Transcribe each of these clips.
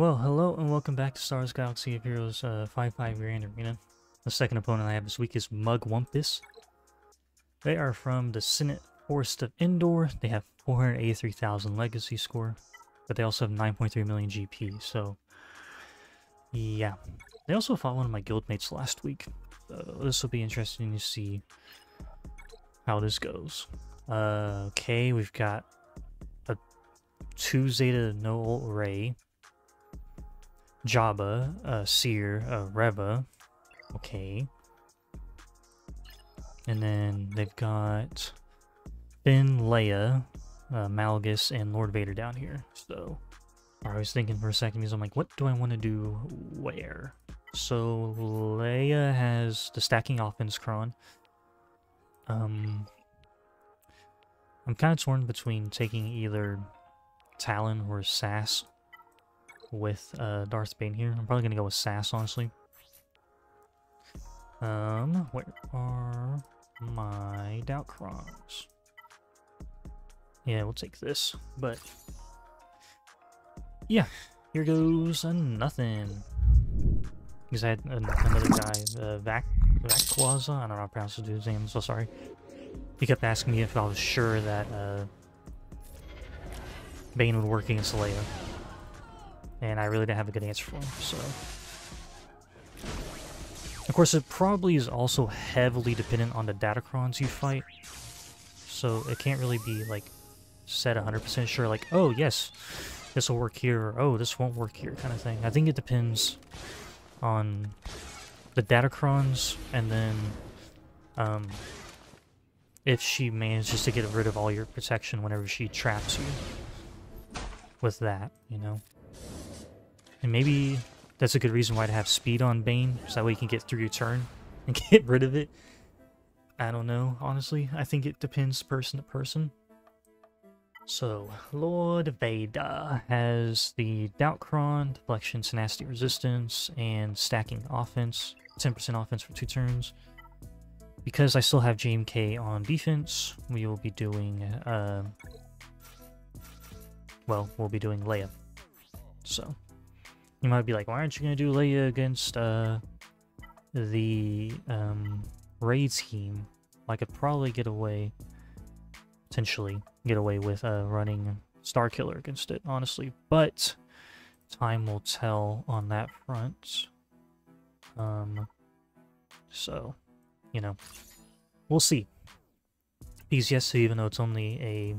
Well, hello and welcome back to Star Wars Galaxy of Heroes 5-5 Grand Arena. The second opponent I have this week is Mugwumpus. They are from the Senate Forest of Endor. They have 483,000 legacy score, but they also have 9.3 million GP, so yeah. They also fought one of my guildmates last week. This will be interesting to see how this goes. Okay, we've got a 2-Zeta no-ult Rey. Jabba, Seer, Reva, okay, and then they've got Ben, Leia, Malgus, and Lord Vader down here. So I was thinking for a second because I'm like, what do I want to do where? So Leia has the stacking offense Kron. I'm kind of torn between taking either Talon or Sass with Darth Bane here. I'm probably gonna go with Sass, honestly. Where are my Doubtcrons? Yeah, we'll take this, but yeah, here goes nothing. Because I had another guy, Vakwaza, I don't know how to pronounce the dude's name, I'm so sorry. He kept asking me if I was sure that Bane would work against Leia. And I really didn't have a good answer for him, so. Of course, it probably is also heavily dependent on the Datacrons you fight, so it can't really be, like, set 100% sure, like, oh, yes, this will work here, or oh, this won't work here, kind of thing. I think it depends on the Datacrons, and then, if she manages to get rid of all your protection whenever she traps you with that, you know? And maybe that's a good reason why to have speed on Bane, so that way you can get through your turn and get rid of it. I don't know, honestly. I think it depends person to person. So, Lord Vader has the Doubtcron, Deflection, Tenacity, Resistance, and Stacking Offense. 10% offense for 2 turns. Because I still have JMK on defense, we will be doing, well, we'll be doing Leia. So. You might be like, why aren't you going to do Leia against the Rey team? Well, I could probably get away, potentially, get away with running Starkiller against it, honestly. But time will tell on that front. So, you know, we'll see. Because yes, even though it's only a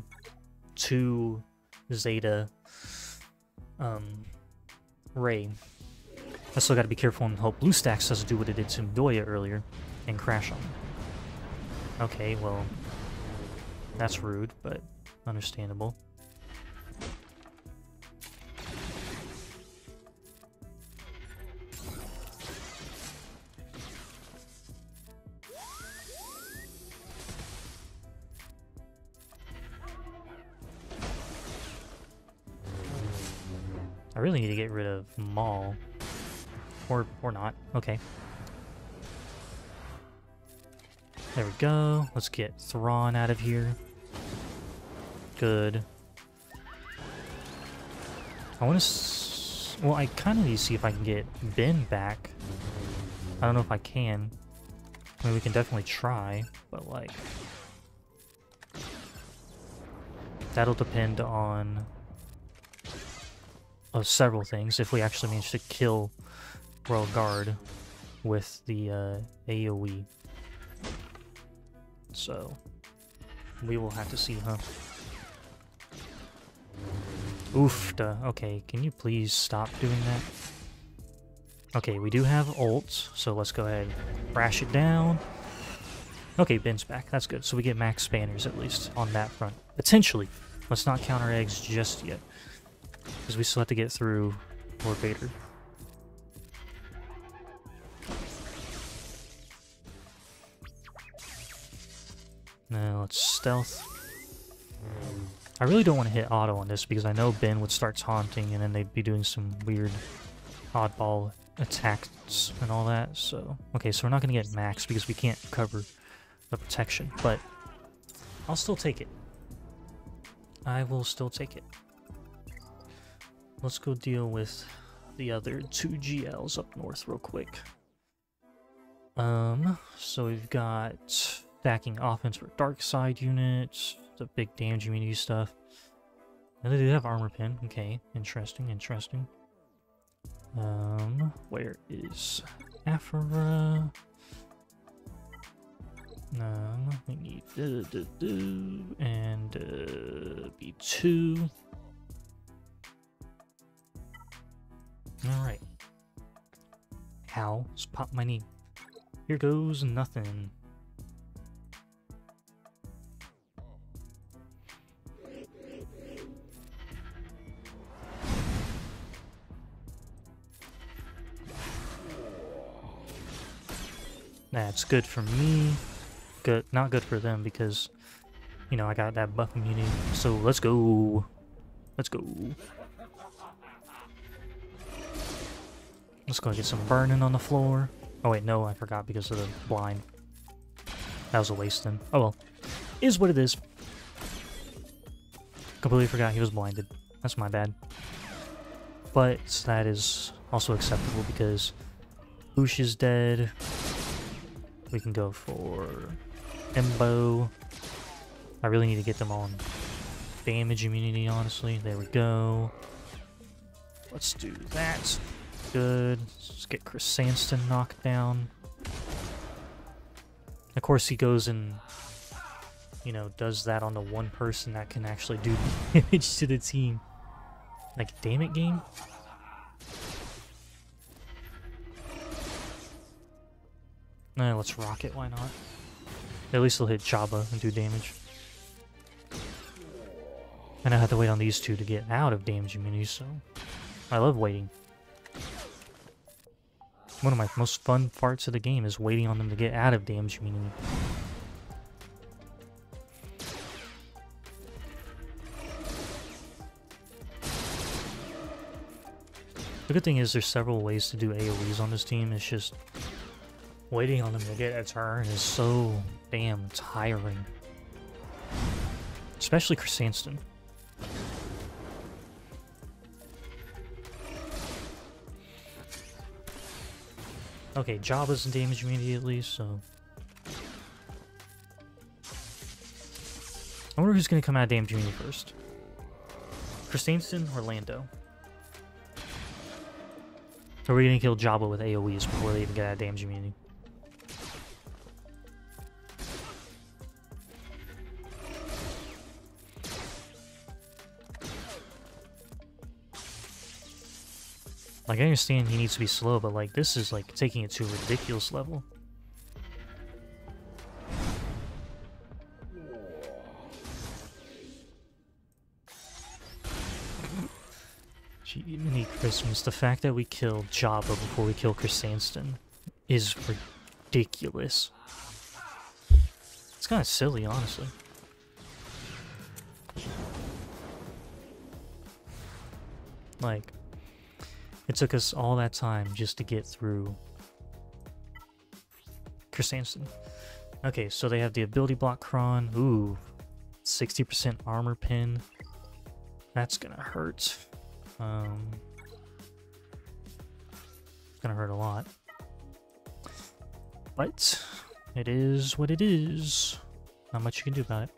2-Zeta... Rey. I still gotta be careful and hope Bluestacks doesn't do what it did to Doya earlier and crash on him. Okay, well, that's rude, but understandable. I really need to get rid of Maul, or not. Okay. There we go. Let's get Thrawn out of here. Good. I want to... Well, I kind of need to see if I can get Ben back. I don't know if I can. I mean, we can definitely try, but like... That'll depend on... of several things, if we actually manage to kill Royal Guard with the AoE. So, we will have to see, huh? Oof, duh. Okay, can you please stop doing that? Okay, we do have ults, so let's go ahead and crash it down. Okay, Ben's back, that's good. So we get max banners at least on that front. Potentially. Let's not counter eggs just yet. Because we still have to get through Lord Vader. Now let's stealth. I really don't want to hit auto on this because I know Ben would start taunting and then they'd be doing some weird oddball attacks and all that. So okay, so we're not going to get max because we can't cover the protection, but I'll still take it. I will still take it. Let's go deal with the other two GLs up north real quick. So we've got stacking offense for dark side units, the big damage immunity stuff. And they do have armor pin. Okay, interesting, interesting. Where is Aphra? We need and B2. All right. Ow, just pop my knee. Here goes nothing. That's good for me. Good, not good for them because, you know, I got that buff immunity. So let's go. Let's go. Let's go get some burning on the floor. Oh wait, no, I forgot because of the blind. That was a waste then. Oh well. Is what it is. Completely forgot he was blinded. That's my bad. But that is also acceptable because Oosh is dead. We can go for Embo. I really need to get them on damage immunity, honestly. There we go. Let's do that. Good. Let's get Chris Sanston knocked down. Of course, he goes and, you know, does that on the one person that can actually do damage to the team. Like, damn it, game. Nah, let's rock it, why not? At least they'll hit Jabba and do damage. And I have to wait on these two to get out of damage immunity, so I love waiting. One of my most fun parts of the game is waiting on them to get out of damage immunity. The good thing is there's several ways to do AoEs on this team, it's just waiting on them to get a turn is so damn tiring. Especially Chris Sanston. Okay, Jabba's in damage immunity at least, so. I wonder who's gonna come out of damage immunity first. Chris Sanston or Lando? Or are we gonna kill Jabba with AoEs before they even get out of damage immunity? Like, I understand he needs to be slow, but, like, this is, like, taking it to a ridiculous level. Gee, Christmas. The fact that we killed Jabba before we kill Chris Sanston is ridiculous. It's kind of silly, honestly. Like, it took us all that time just to get through Chris Sanston. Okay, so they have the ability block Kron. Ooh, 60% armor pin. That's gonna hurt. It's gonna hurt a lot. But it is what it is. Not much you can do about it.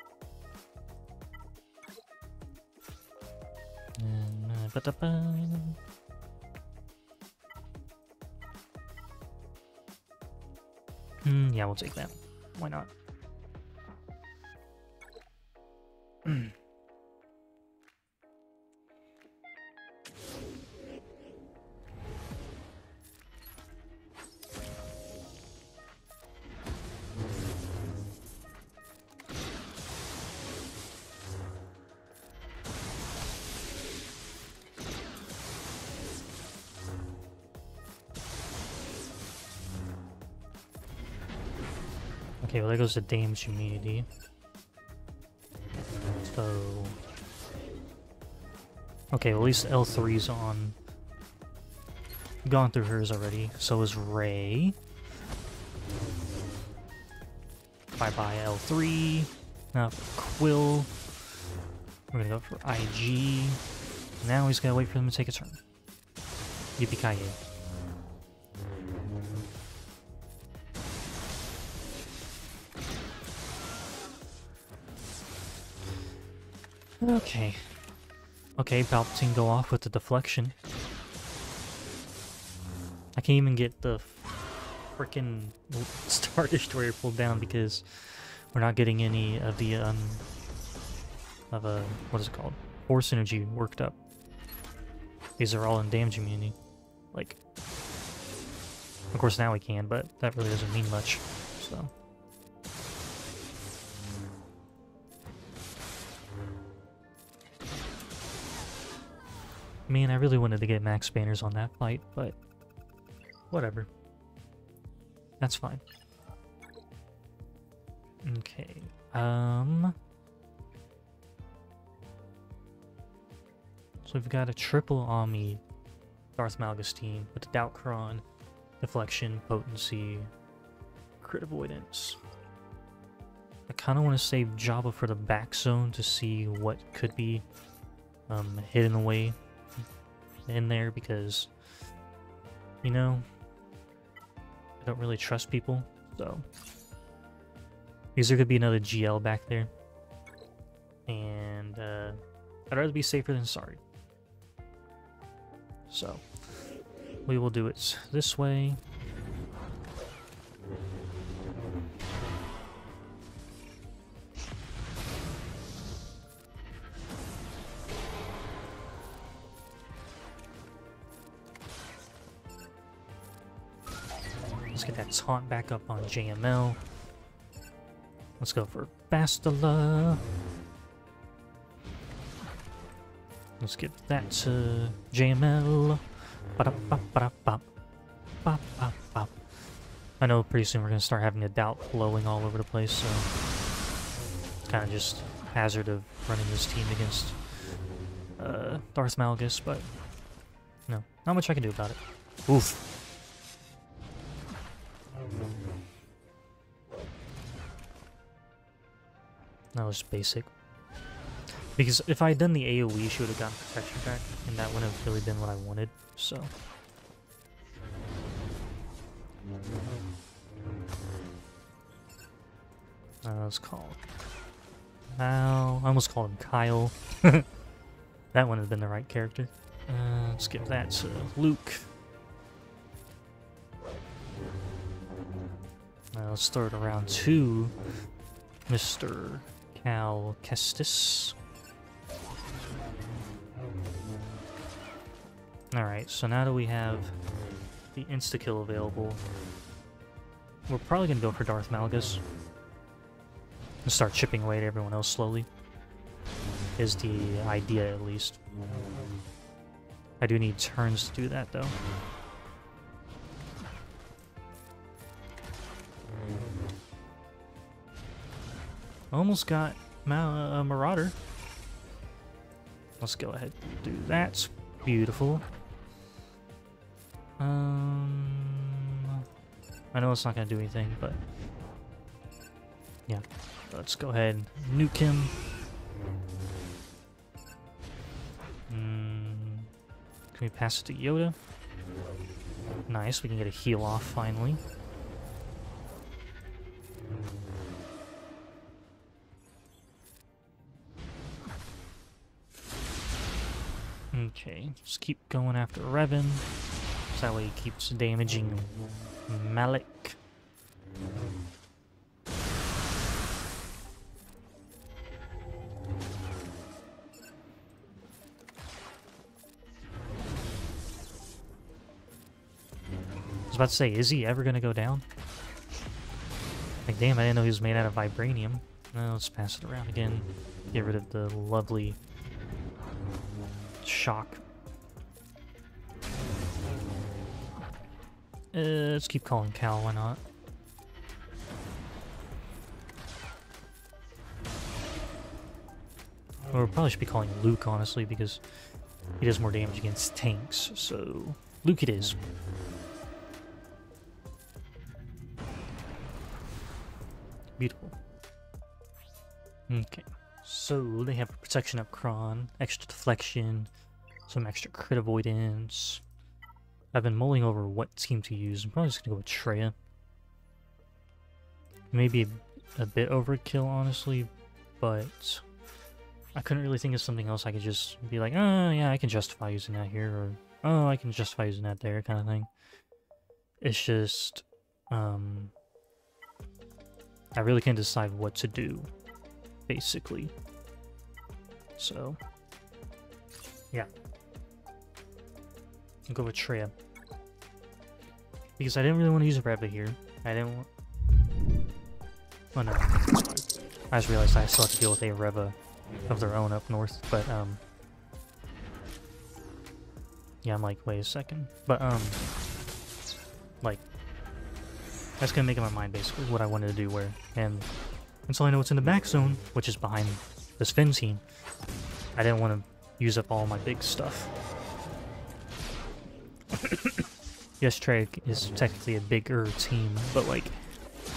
And, yeah, we'll take that. Why not? Okay, well there goes the damage immunity. So okay, well, at least L3's on. Gone through hers already. So is Rey. Bye bye L3. Now for Quill. We're gonna go for IG. Now he's gotta wait for them to take a turn. Yippee-ki-yay. Okay. Okay, Palpatine go off with the deflection. I can't even get the frickin' Star Destroyer pulled down because we're not getting any of the, what is it called? Force energy worked up. These are all in damage immunity. Like, of course now we can, but that really doesn't mean much, so. Man, I really wanted to get max banners on that fight, but whatever. That's fine. Okay, so we've got a triple Omni Darth Malgus team with the Doubtcron, Deflection, Potency, Crit Avoidance. I kind of want to save Jabba for the back zone to see what could be hidden away in there because, you know, I don't really trust people, so. Because there could be another GL back there. And I'd rather be safer than sorry. So, we will do it this way. Let's get that taunt back up on JML. Let's go for Bastila. Let's get that to JML. I know pretty soon we're going to start having a doubt flowing all over the place, so it's kind of just hazard of running this team against Darth Malgus, but no, not much I can do about it. Oof. That was basic. Because if I had done the AoE, she would have gotten protection back, and that wouldn't have really been what I wanted, so. Let's call him Kyle. I almost called him Kyle. That wouldn't have been the right character. Let's give that to Luke. Let's throw it around to Mr. Cal Kestis. Alright, so now that we have the insta-kill available, we're probably going to go for Darth Malgus and start chipping away at everyone else slowly, is the idea at least. I do need turns to do that though. Almost got Marauder. Let's go ahead and do that. Beautiful. I know it's not going to do anything, but yeah. Let's go ahead and nuke him. Can we pass it to Yoda? Nice, we can get a heal off finally. Okay, just keep going after Revan, so that way he keeps damaging Malik. I was about to say, is he ever going to go down? Like, damn, I didn't know he was made out of vibranium. No, let's pass it around again. Get rid of the lovely shock. Let's keep calling Cal, why not? Or we probably should be calling Luke, honestly, because he does more damage against tanks, so Luke it is. Beautiful. Okay. So, they have a protection up Kron, extra deflection, some extra crit avoidance, I've been mulling over what team to use. I'm probably just gonna go with Treya. Maybe a bit overkill, honestly, but I couldn't really think of something else I could just be like, oh yeah, I can justify using that here, or oh, I can justify using that there, kind of thing. It's just, I really can't decide what to do, basically. So, yeah. I'll go with Treya. Because I didn't really want to use Reva here. I didn't want... Oh no. I just realized I still have to deal with a Reva of their own up north, but, yeah, I'm like, wait a second. But, like, I was gonna make up my mind, basically, what I wanted to do where. And until I know what's in the back zone, which is behind this Finn team, I didn't want to use up all my big stuff. Yes, Trey is technically a bigger team, but, like,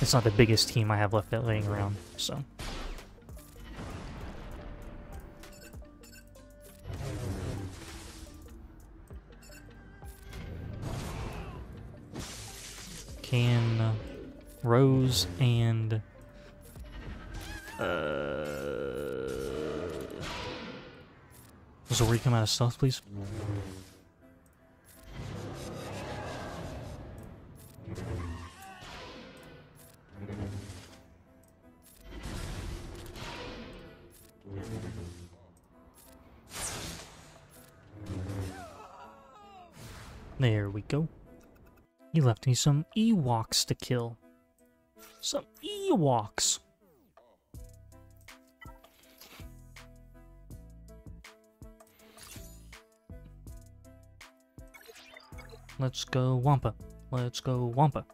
it's not the biggest team I have left that laying around, so. Can Rose and Zori come out of stealth, please? There we go. He left me some Ewoks to kill. Some Ewoks! Let's go Wampa. Let's go Wampa.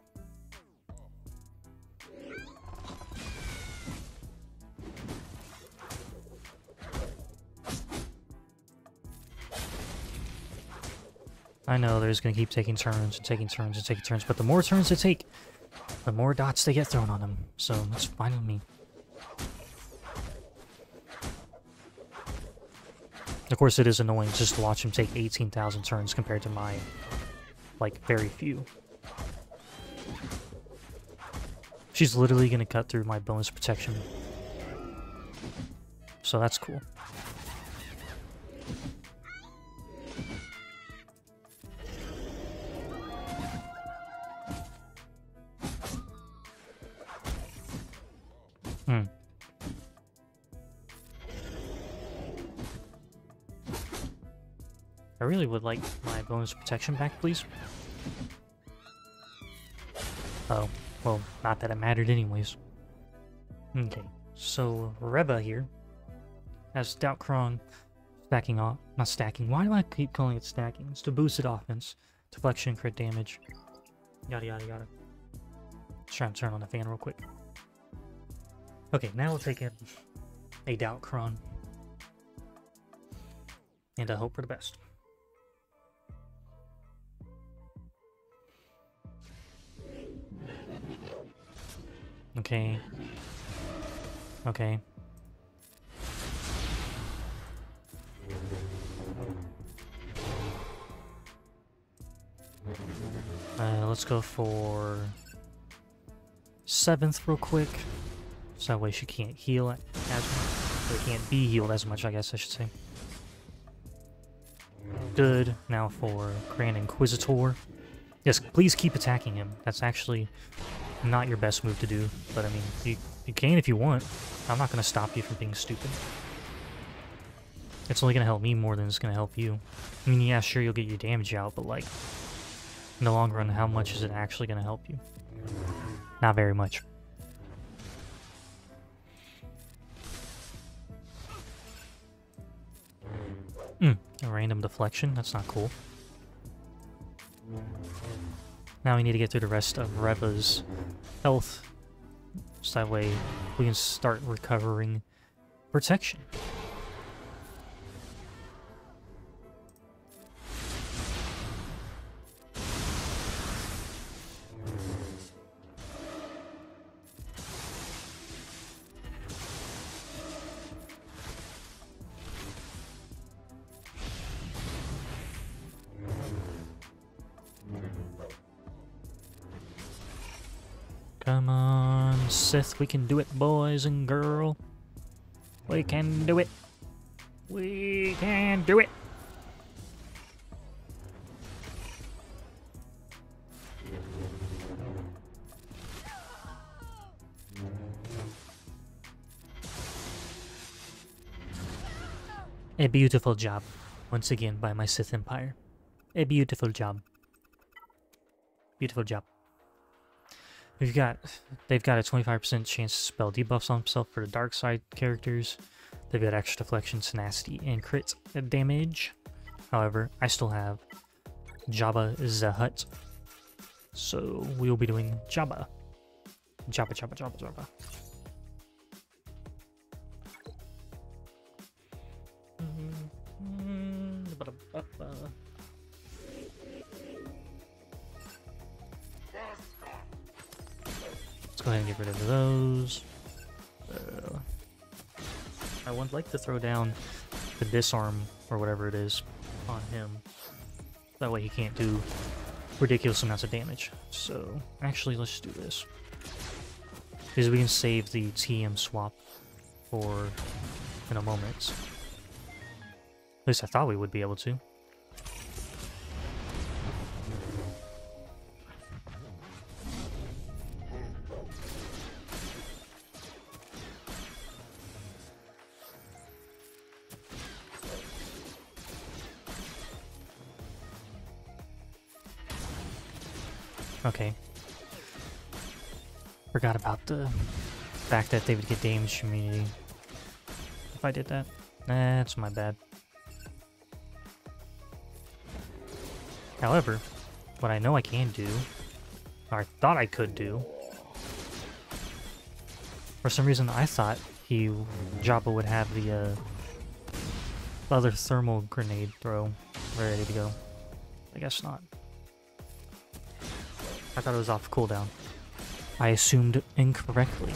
I know they're just going to keep taking turns and taking turns and taking turns, but the more turns they take, the more dots they get thrown on them. So that's fine with me. Of course, it is annoying just to watch them take 18,000 turns compared to my, like, very few. She's literally going to cut through my bonus protection. So that's cool. I really would like my bonus protection back, please. Oh, well, not that it mattered anyways. Okay, so Reva here has Doubtcron stacking off. Not stacking. Why do I keep calling it stacking? It's to boost it offense, deflection, crit damage, yada yada yada. Let's try and turn on the fan real quick. Okay, now we'll take in a Doubtcron. And I hope for the best. Okay. Okay. Let's go for 7th real quick. So that way she can't heal as much. Or can't be healed as much, I guess I should say. Good. Now for Grand Inquisitor. Yes, please keep attacking him. That's actually not your best move to do, but I mean, you can if you want. I'm not going to stop you from being stupid. It's only going to help me more than it's going to help you. I mean, yeah, sure, you'll get your damage out, but like, in the long run, how much is it actually going to help you? Not very much. A random deflection? That's not cool. Now we need to get through the rest of Reva's health, so that way we can start recovering protection. Come on, Sith, we can do it, boys and girl. We can do it. We can do it. A beautiful job, once again, by my Sith Empire. A beautiful job. Beautiful job. They've got a 25% chance to spell debuffs on himself for the dark side characters. They've got extra deflection, tenacity, and crit damage. However, I still have Jabba the Hut. So we'll be doing Jabba. Jabba, Jabba, Jabba, Jabba. Let's go ahead and get rid of those. I would like to throw down the disarm or whatever it is on him. That way he can't do ridiculous amounts of damage. So actually, let's do this, because we can save the TM swap for in a moment. At least I thought we would be able to. Okay. Forgot about the fact that they would get damage immunity if I did that. That's my bad. However, what I know I can do, or I thought I could do, for some reason I thought Jabba would have the other thermal grenade throw ready to go. I guess not. I thought it was off cooldown. I assumed incorrectly.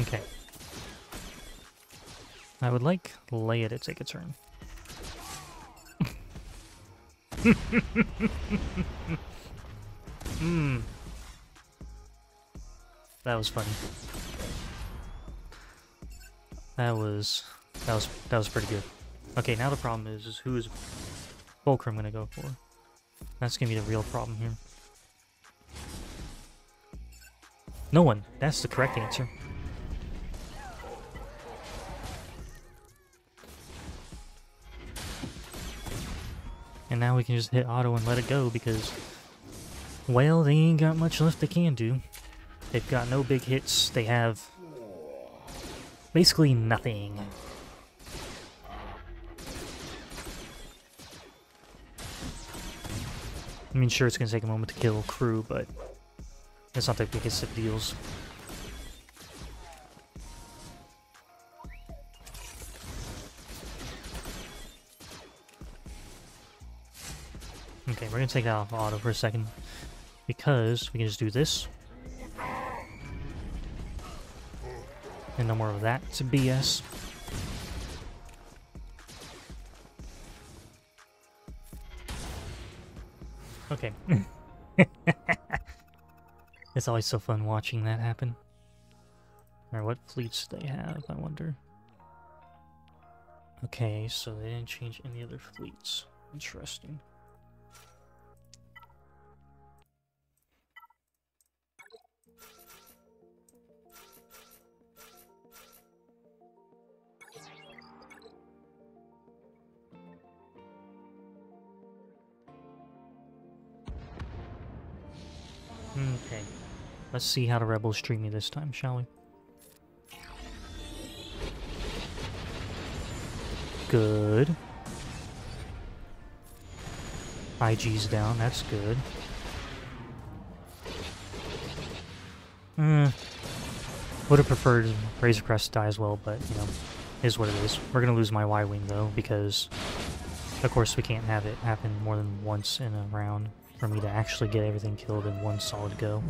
Okay. I would like Leia to take a turn. That was funny. That was pretty good. Okay, now the problem is who is Fulcrum gonna go for? That's gonna be the real problem here. No one. That's the correct answer. And now we can just hit auto and let it go because, well, they ain't got much left they can do. They've got no big hits. They have basically nothing. I mean, sure, it's going to take a moment to kill crew, but it's not the biggest of deals. Okay, we're gonna take that off auto for a second because we can just do this. And no more of that to BS. Okay. It's always so fun watching that happen. Alright, what fleets do they have, I wonder? Okay, so they didn't change any other fleets. Interesting. Okay, let's see how the rebels treat me this time, shall we? Good. IG's down, that's good. Would have preferred Razor Crest to die as well, but, you know, is what it is. We're gonna lose my Y-Wing, though, because Of course, we can't have it happen more than once in a round for me to actually get everything killed in one solid go.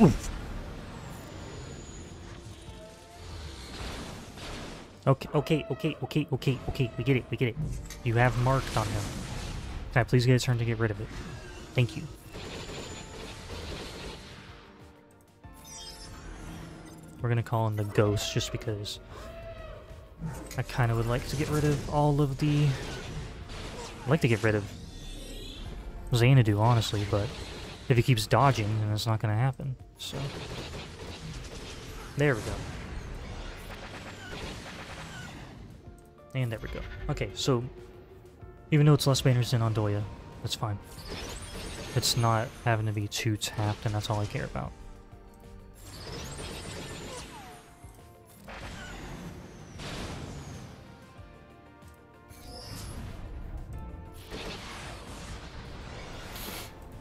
Oof. Okay, we get it. You have marked on him. Can I please get a turn to get rid of it? Thank you. We're gonna call in the ghost just because I kind of would like to get rid of all of the... I'd like to get rid of Xanadu, honestly, but if he keeps dodging, then it's not gonna happen, so... There we go. And there we go. Okay, so even though it's less banners than on Doya, that's fine. It's not having to be too tapped, and that's all I care about.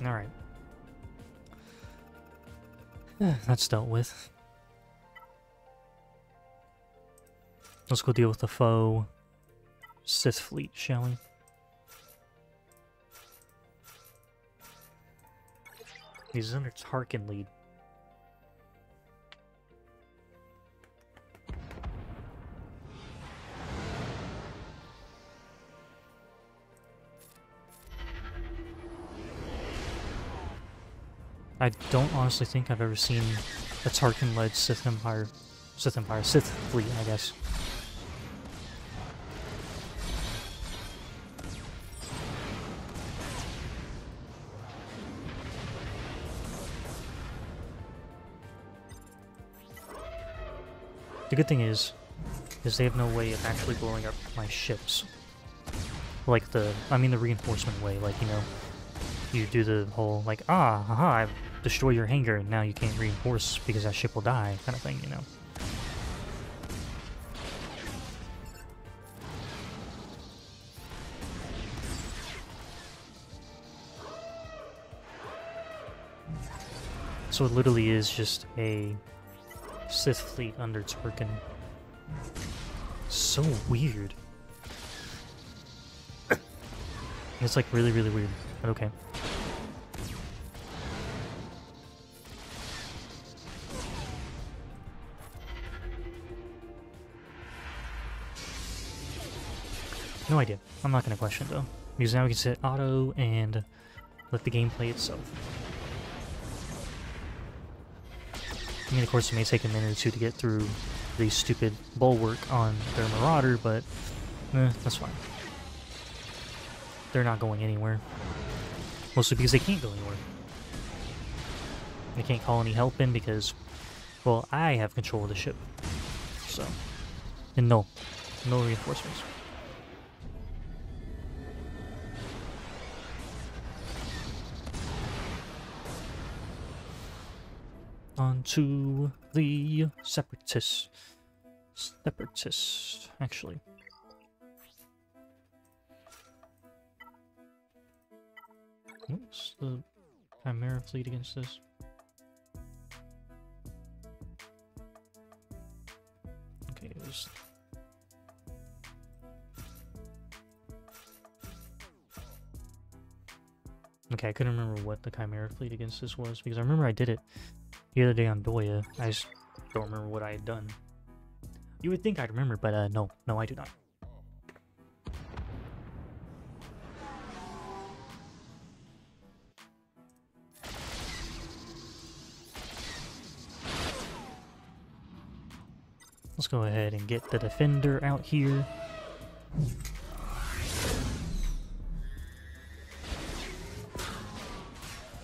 Alright. That's dealt with. Let's go deal with the foe. Sith Fleet, shall we? He's under Tarkin lead. I don't honestly think I've ever seen a Tarkin-led Sith Fleet, I guess. The good thing is they have no way of actually blowing up my ships. Like I mean the reinforcement way, like, you know, you do the whole, like, ah, haha, I've destroyed your hangar, and now you can't reinforce because that ship will die, kind of thing, you know. So it literally is just a... Sith Fleet under Tarkin. So weird. It's like really, really weird, but okay. No idea. I'm not gonna question it, though. Because now we can set auto and let the game play itself. I mean, of course, it may take a minute or two to get through the stupid bulwark on their Marauder, but that's fine. They're not going anywhere. Mostly because they can't go anywhere. They can't call any help in because, well, I have control of the ship. So, and no reinforcements. On to the Separatists. Actually. What's the Chimaera fleet against this? Okay, it was... Okay, I couldn't remember what the Chimaera fleet against this was, because I remember I did it the other day on Doya. I just don't remember what I had done. You would think I'd remember, but no, I do not. Let's go ahead and get the defender out here.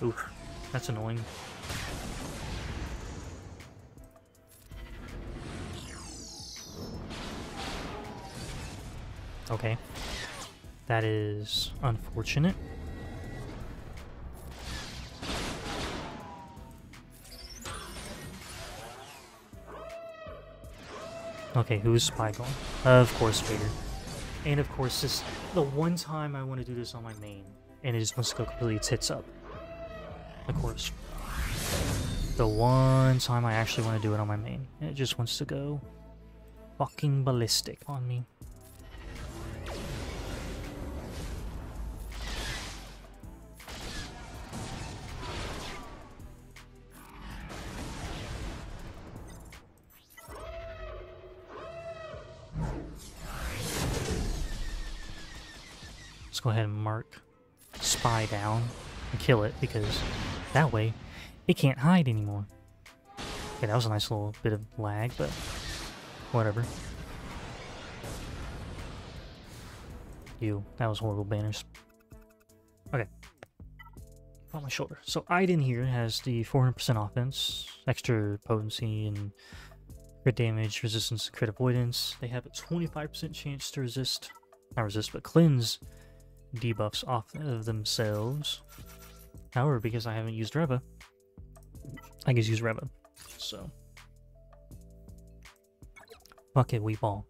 Oof, that's annoying. Okay, that is unfortunate. Okay, who's spy going? Of course, Vader. And of course, this is the one time I want to do this on my main, and it just wants to go completely tits up. Of course. The one time I actually want to do it on my main, and it just wants to go fucking ballistic on me. go ahead and mark Spy down and kill it, because that way it can't hide anymore. Okay, that was a nice little bit of lag, but whatever. Ew, that was horrible banners. Okay. On my shoulder. So Iden here has the 400% offense, extra potency, and crit damage, resistance, crit avoidance. They have a 25% chance to resist, not resist, but cleanse debuffs off of themselves. However, because I haven't used Reva, I can use Reva. So, fuck it, we ball.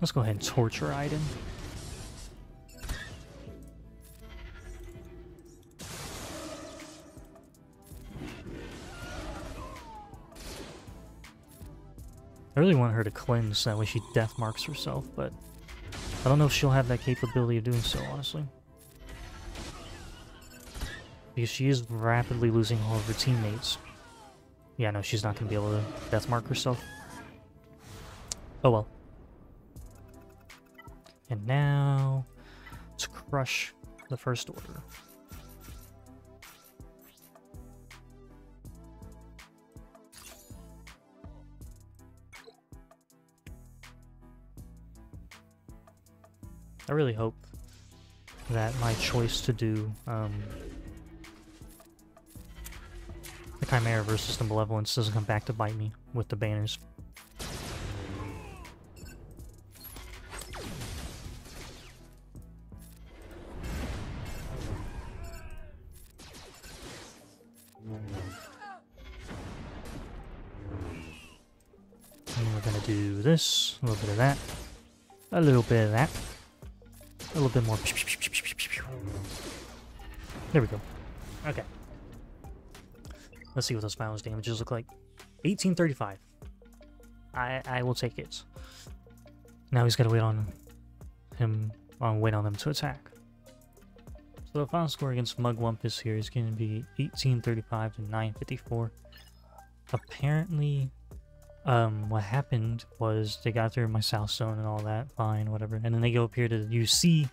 Let's go ahead and torture Iden. I really want her to cleanse, that way she death marks herself, but I don't know if she'll have that capability of doing so, honestly. Because she is rapidly losing all of her teammates. Yeah, no, she's not going to be able to death mark herself. Oh well. And now, let's crush the First Order. I really hope that my choice to do the Chimaera versus the Malevolence doesn't come back to bite me with the banners. And we're gonna do this, a little bit of that, a little bit of that. A little bit more. There we go. Okay. Let's see what those balance damages look like. 1835. I will take it. Now he's got to wait on him, wait on them to attack. So the final score against Mugwumpus here is going to be 1835 to 954. Apparently, what happened was they got through my south zone and all that, fine, whatever, and then they go up here to the UC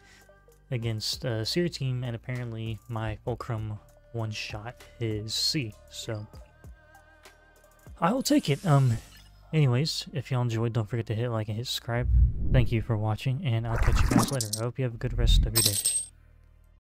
against Seer team, and apparently my Fulcrum one-shot his C, so I will take it. Anyways, if y'all enjoyed, don't forget to hit like and hit subscribe. Thank you for watching, and I'll catch you guys later. I hope you have a good rest of your day.